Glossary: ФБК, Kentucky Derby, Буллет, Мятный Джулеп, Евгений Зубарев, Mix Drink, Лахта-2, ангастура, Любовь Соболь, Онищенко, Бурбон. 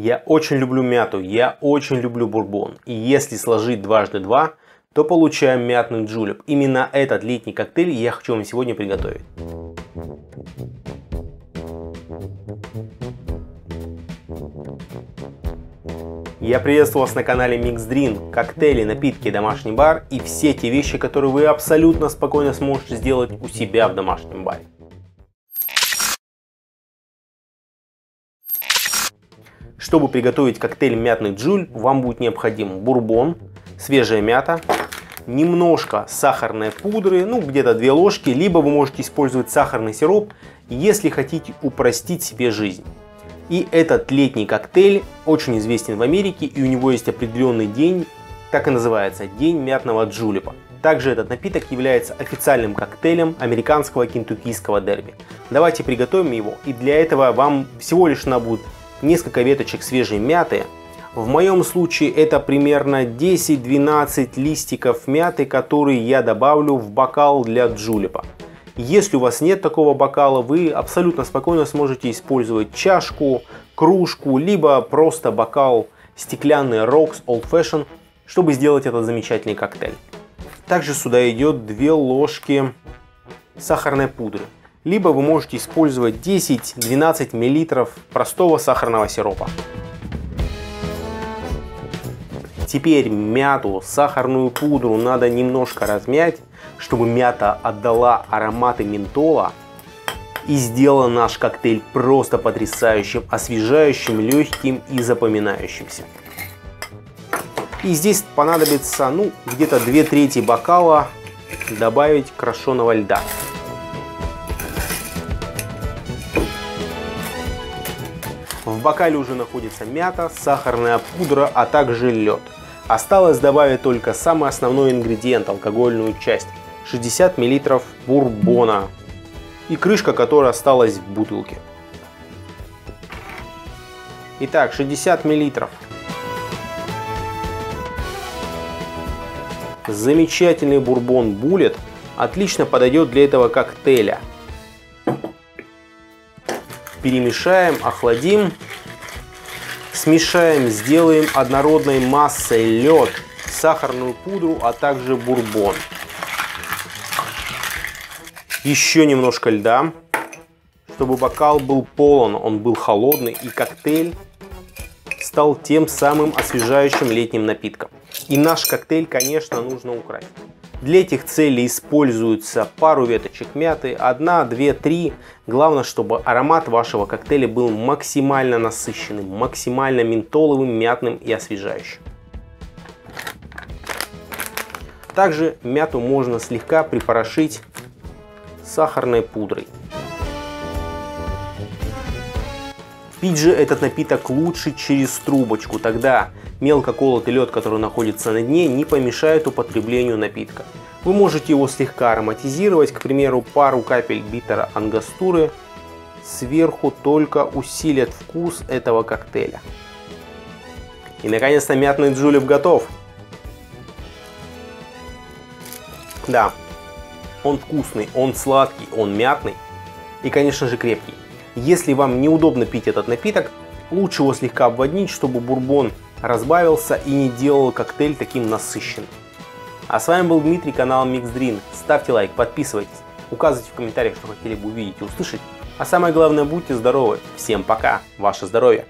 Я очень люблю мяту, я очень люблю бурбон. И если сложить дважды два, то получаем мятный джулеп. Именно этот летний коктейль я хочу вам сегодня приготовить. Я приветствую вас на канале Mix Drink. Коктейли, напитки, домашний бар и все те вещи, которые вы абсолютно спокойно сможете сделать у себя в домашнем баре. Чтобы приготовить коктейль мятный джулеп, вам будет необходим бурбон, свежая мята, немножко сахарной пудры, ну где-то 2 ложки, либо вы можете использовать сахарный сироп, если хотите упростить себе жизнь. И этот летний коктейль очень известен в Америке, и у него есть определенный день, так и называется, День мятного джулепа. Также этот напиток является официальным коктейлем американского кентуккийского дерби. Давайте приготовим его, и для этого вам всего лишь надо будет несколько веточек свежей мяты. В моем случае это примерно 10-12 листиков мяты, которые я добавлю в бокал для джулепа. Если у вас нет такого бокала, вы абсолютно спокойно сможете использовать чашку, кружку, либо просто бокал стеклянный Rocks Old Fashion, чтобы сделать этот замечательный коктейль. Также сюда идет 2 ложки сахарной пудры, либо вы можете использовать 10-12 мл простого сахарного сиропа. Теперь мяту, сахарную пудру надо немножко размять, чтобы мята отдала ароматы ментола и сделала наш коктейль просто потрясающим, освежающим, легким и запоминающимся. И здесь понадобится, ну, где-то 2/3 бокала добавить крошеного льда. В бокале уже находится мята, сахарная пудра, а также лед. Осталось добавить только самый основной ингредиент, алкогольную часть, 60 мл бурбона и крышка, которая осталась в бутылке. Итак, 60 мл. Замечательный бурбон Буллет отлично подойдет для этого коктейля. Перемешаем, охладим. Смешаем, сделаем однородной массой лед, сахарную пудру, а также бурбон. Еще немножко льда, чтобы бокал был полон, он был холодный, и коктейль стал тем самым освежающим летним напитком. И наш коктейль, конечно, нужно украсить. Для этих целей используется пару веточек мяты, 1, 2, 3. Главное, чтобы аромат вашего коктейля был максимально насыщенным, максимально ментоловым, мятным и освежающим. Также мяту можно слегка припорошить сахарной пудрой. Пить же этот напиток лучше через трубочку, тогда мелко колотый лед, который находится на дне, не помешает употреблению напитка. Вы можете его слегка ароматизировать, к примеру, пару капель биттера ангастуры сверху только усилят вкус этого коктейля. И наконец-то мятный джулеп готов. Да, он вкусный, он сладкий, он мятный и, конечно же, крепкий. Если вам неудобно пить этот напиток, лучше его слегка обводнить, чтобы бурбон разбавился и не делал коктейль таким насыщенным. А с вами был Дмитрий, канал Mix Drink. Ставьте лайк, подписывайтесь, указывайте в комментариях, что хотели бы увидеть и услышать. А самое главное, будьте здоровы. Всем пока, ваше здоровье!